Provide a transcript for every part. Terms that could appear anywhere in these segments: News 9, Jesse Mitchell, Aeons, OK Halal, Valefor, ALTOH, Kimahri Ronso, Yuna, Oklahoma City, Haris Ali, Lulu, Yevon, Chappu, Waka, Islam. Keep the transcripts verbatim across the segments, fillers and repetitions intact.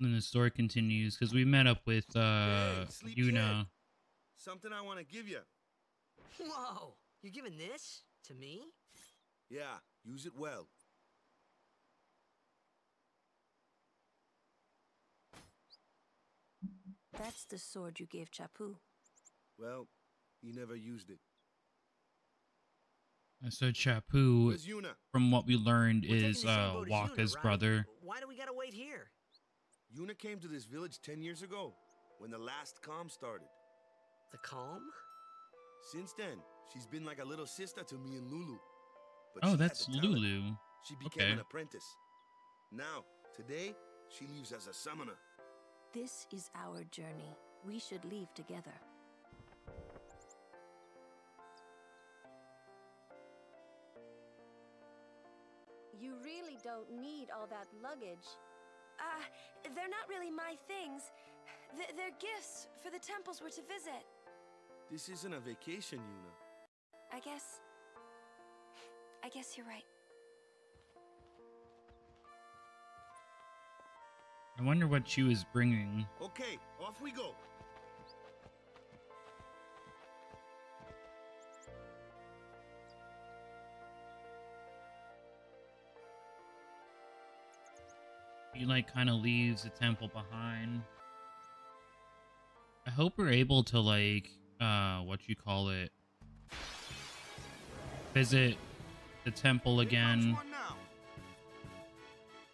And the story continues because we met up with uh, hey, Yuna. Something I want to give you. Whoa, you're giving this to me? Yeah, use it well. That's the sword you gave Chappu. Well, he never used it. And so Chappu, from what we learned, We're is uh, Waka's Yuna, right? brother. Why do we gotta wait here? Yuna came to this village ten years ago, when the last calm started. The calm? Since then, she's been like a little sister to me and Lulu. But oh, that's Lulu. She became okay. an apprentice. Now, today, she leaves as a summoner. This is our journey. We should leave together. You really don't need all that luggage. Uh, they're not really my things. Th they're gifts for the temples we're to visit. This isn't a vacation, Yuna. I guess... I guess you're right. I wonder what she was bringing. Okay, off we go. He like kind of leaves the temple behind. I hope we're able to like uh what you call it visit the temple again.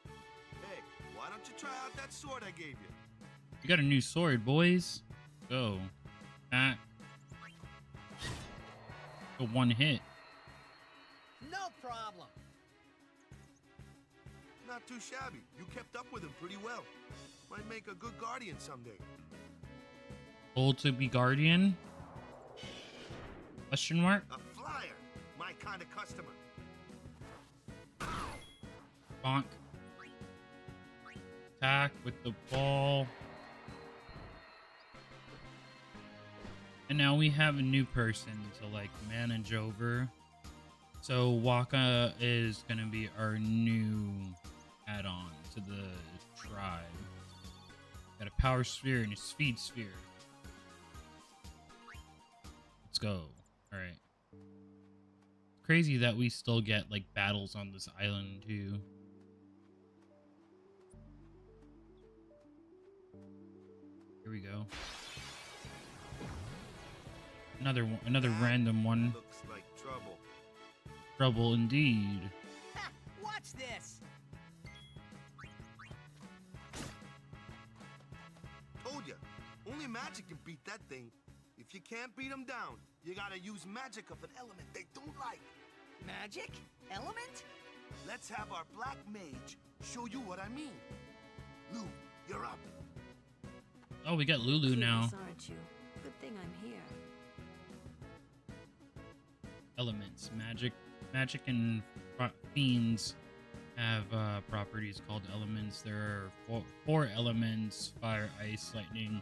Hey, why don't you try out that sword I gave you? You got a new sword, boys. Go. That a one hit. No problem. Not too shabby. You kept up with him pretty well. Might make a good guardian someday. Old to be guardian? Question mark? A flyer. My kind of customer. Bonk. Attack with the ball. And now we have a new person to like manage over. So Waka is gonna be our new add-on to the tribe. Got a power sphere and a speed sphere. Let's go. All right. Crazy that we still get like battles on this island too. Here we go. Another one, another that random one. Looks like trouble. Trouble indeed. Ha, watch this. Only magic can beat that thing. If you can't beat them down, you gotta use magic of an element they don't like. Magic? Element? Let's have our black mage show you what I mean. Lou, you're up. Oh, we got Lulu now. Genius, aren't you? Good thing I'm here. Elements. Magic, magic and fiends have uh, properties called elements. There are four, four elements: fire, ice, lightning,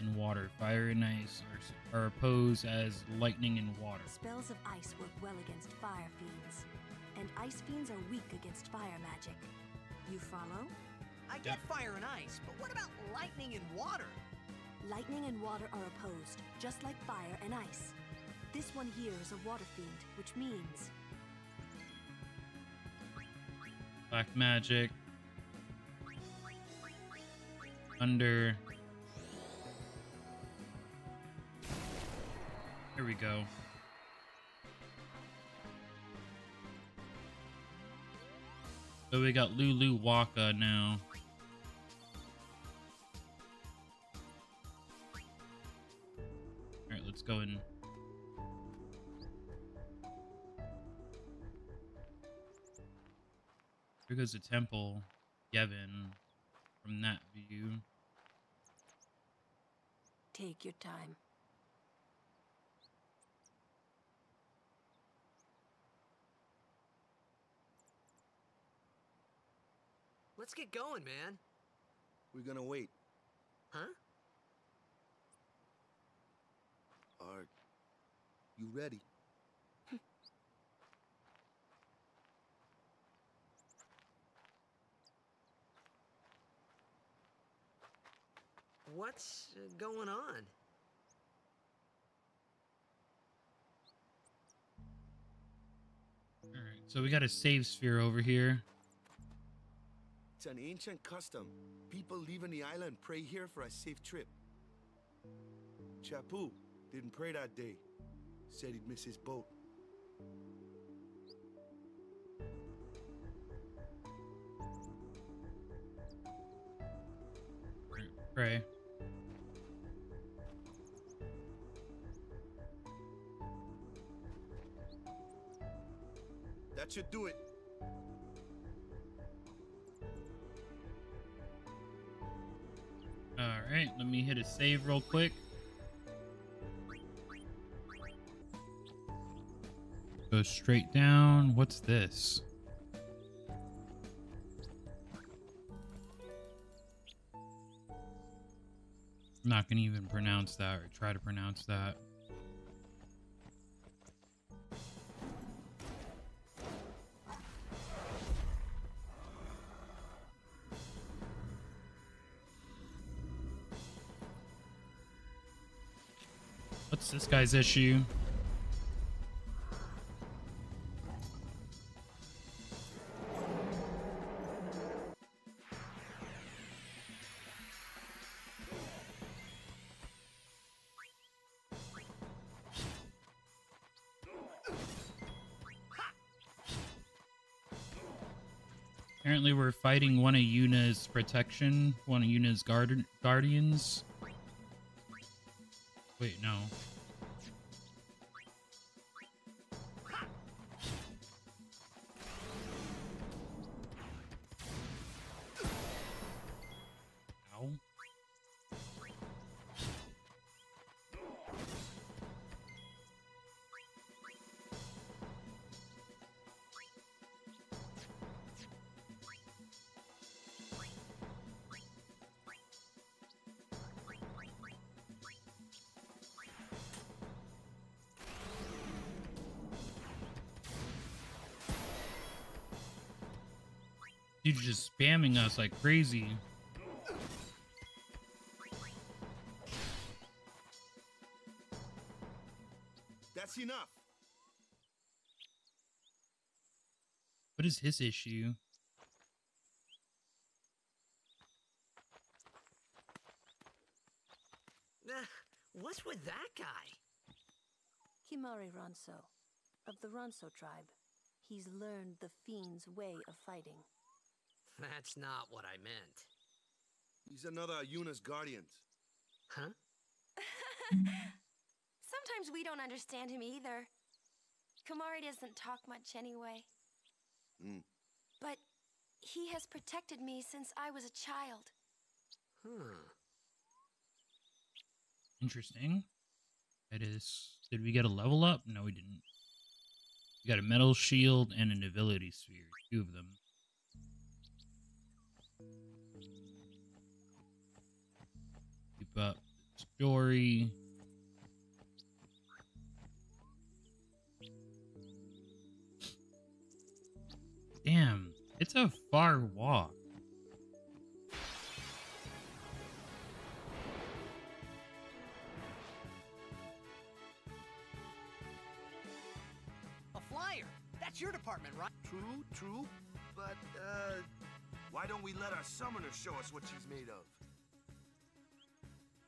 and water. Fire and ice are, are opposed as lightning and water. Spells of ice work well against fire fiends, and ice fiends are weak against fire magic. You follow? I get yeah. fire and ice, but what about lightning and water? Lightning and water are opposed, just like fire and ice. This one here is a water fiend, which means... black magic, thunder. Here we go. So we got Lulu Waka now. All right, let's go in. Here goes the temple, Yevon, from that view. Take your time. Let's get going, man. We're gonna wait. Huh? Are you ready? what's going on? Alright, so we got a save sphere over here. It's an ancient custom. People leaving the island pray here for a safe trip. Chappu didn't pray that day. Said he'd miss his boat. Pray. That should do it. All right, let me hit a save real quick. Go straight down. What's this? I'm not gonna even pronounce that or try to pronounce that. What's this guy's issue? Apparently we're fighting one of Yuna's protection, one of Yuna's guard guardians. Wait, no. Ow. Dude's just spamming us like crazy. That's enough. What is his issue? Uh, what's with that guy? Kimahri Ronso, of the Ronso tribe. He's learned the fiend's way of fighting. That's not what I meant. He's another Yuna's guardian. Huh? Sometimes we don't understand him either. Kimahri doesn't talk much anyway. Mm. But he has protected me since I was a child. Hmm. Interesting. That is... Did we get a level up? No, we didn't. We got a metal shield and an ability sphere. Two of them. Up story. Damn, it's a far walk. A flyer. That's your department, right? True, true. But uh why don't we let our summoner show us what she's made of?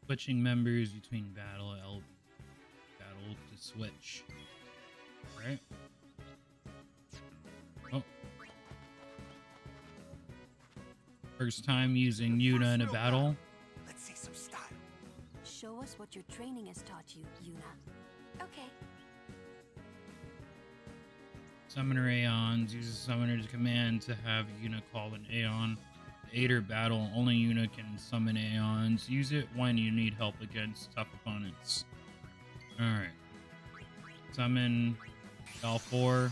Switching members between battle L battle to switch. Right? Oh. First time using Yuna in a battle. Let's see some style. Show us what your training has taught you, Yuna. Okay. Summoner Aeons uses summoner's command to have Yuna call an Aeon. Aider battle, only Yuna can summon Aeons. Use it when you need help against tough opponents. Alright. Summon Valefor.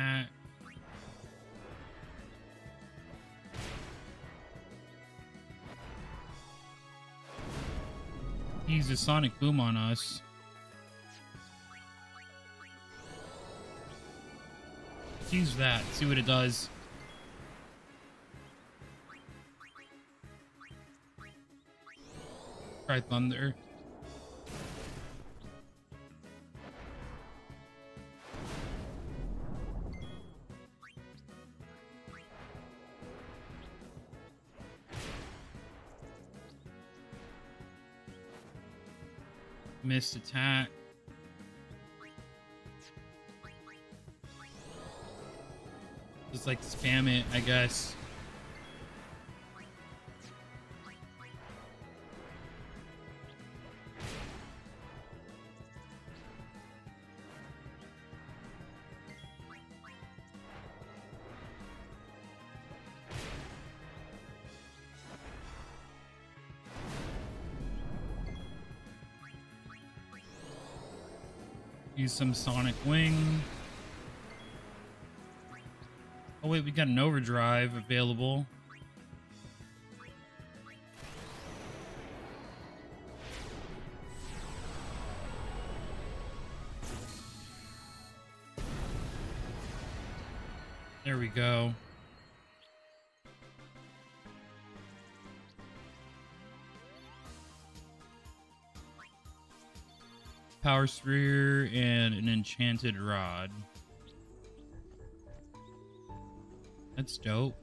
Uh, use a sonic boom on us. Let's use that, see what it does. Try thunder. Missed attack. Just like spam it, I guess. Use some sonic wing. Oh wait, we got an overdrive available. There we go. Power sphere and an enchanted rod. That's dope.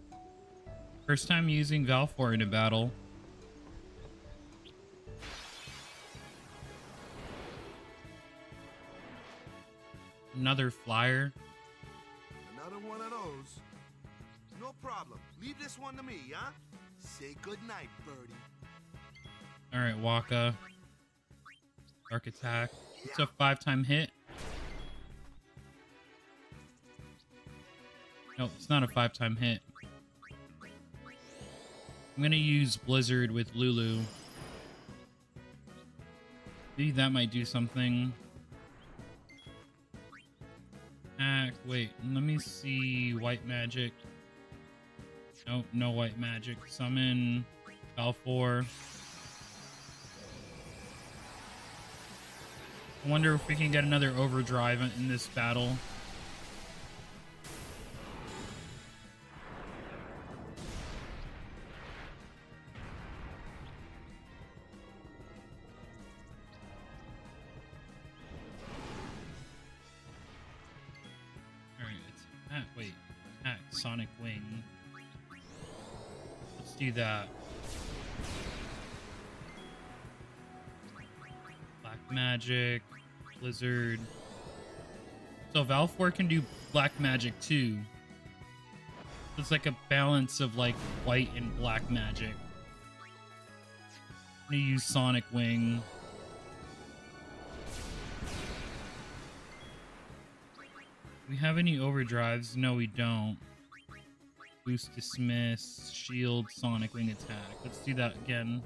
First time using Valefor in a battle. Another flyer. Another one of those. No problem. Leave this one to me, huh? Say goodnight, birdie. All right, Waka. Dark attack. It's a five-time hit. Nope, it's not a five-time hit. I'm gonna use Blizzard with Lulu. Maybe that might do something. Ah, wait. Let me see white magic. Nope, no white magic. Summon Valefor. I wonder if we can get another overdrive in this battle. Alright, it's ah, wait. Ah, Sonic Wing. Let's do that. Black Magic. Blizzard. So Valefor can do black magic too. It's like a balance of like white and black magic. I'm gonna use Sonic Wing. Do we have any overdrives? No, we don't. Boost, dismiss, shield, Sonic Wing attack. Let's do that again.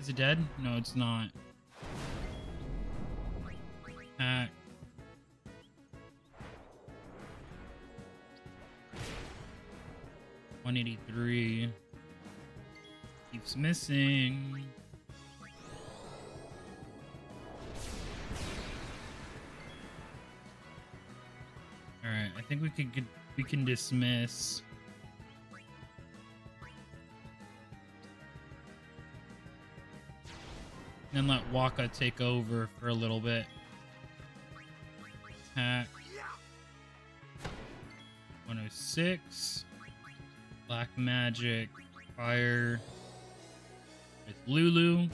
Is it dead? No, it's not. Attack. one eighty-three. Keeps missing. All right, I think we could get, we can dismiss. And let Waka take over for a little bit. Attack. one oh six. Black magic. Fire. With Lulu.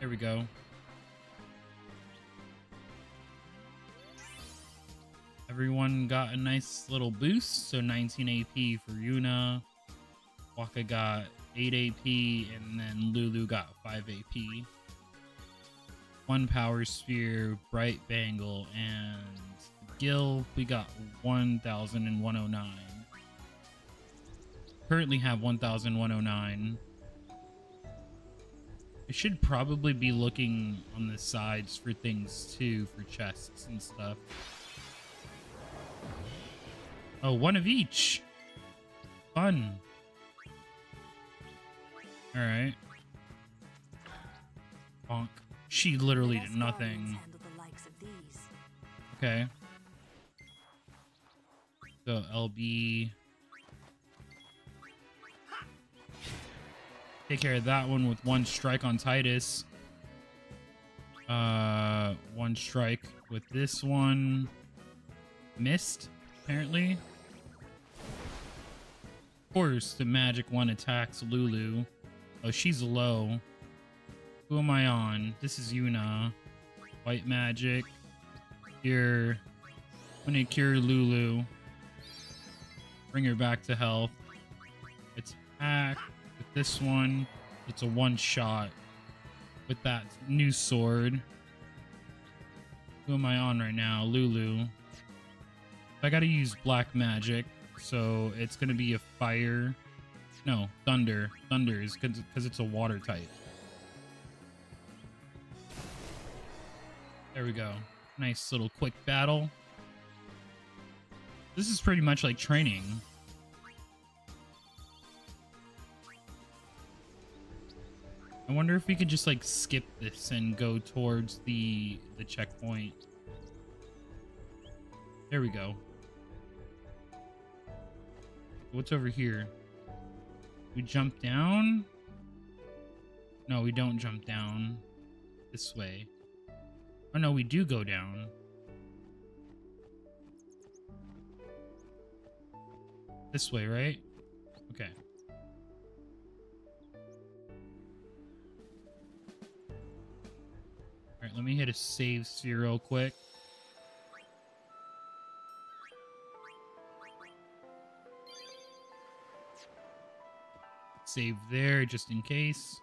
There we go. Everyone got a nice little boost. So nineteen A P for Yuna. Waka got eight A P, and then Lulu got five A P. One power sphere, bright bangle, and Gil, we got one thousand one oh nine. Currently have one thousand one oh nine. I should probably be looking on the sides for things too, for chests and stuff. Oh, one of each. Fun. All right. Bonk. She literally did nothing. Okay. So L B. Take care of that one with one strike on Titus. Uh, one strike with this one. Missed, apparently. Of course, the magic one attacks Lulu. Oh, she's low. Who am I on? This is Yuna. White magic. Cure. I'm gonna cure Lulu. Bring her back to health. Attack. With this one, it's a one shot with that new sword. Who am I on right now? Lulu. I gotta use black magic, so it's gonna be a fire. No, thunder. Thunder is because it's a water type. There we go. Nice little quick battle. This is pretty much like training. I wonder if we could just like skip this and go towards the the checkpoint. There we go. What's over here? We jump down? No, we don't jump down. This way. Oh no, we do go down. This way, right? Okay. Alright, let me hit a save sphere real quick. Save there just in case.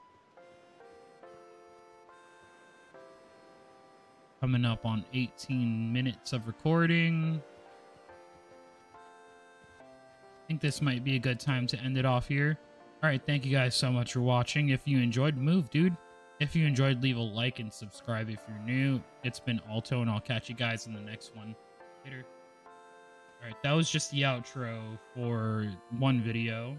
Coming up on eighteen minutes of recording. I think this might be a good time to end it off here. Alright, thank you guys so much for watching. If you enjoyed, move, dude. If you enjoyed, leave a like and subscribe if you're new. It's been Alto, and I'll catch you guys in the next one. Later. All right, that was just the outro for one video.